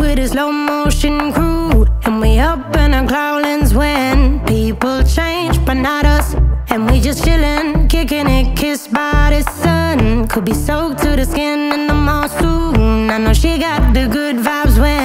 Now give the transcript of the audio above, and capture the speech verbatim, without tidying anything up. with a slow motion crew, and we up in our clouds when people change, but not us. And we just chillin', kicking it, kissed by the sun. Could be soaked to the skin in the mall soon. I know she got the good vibes when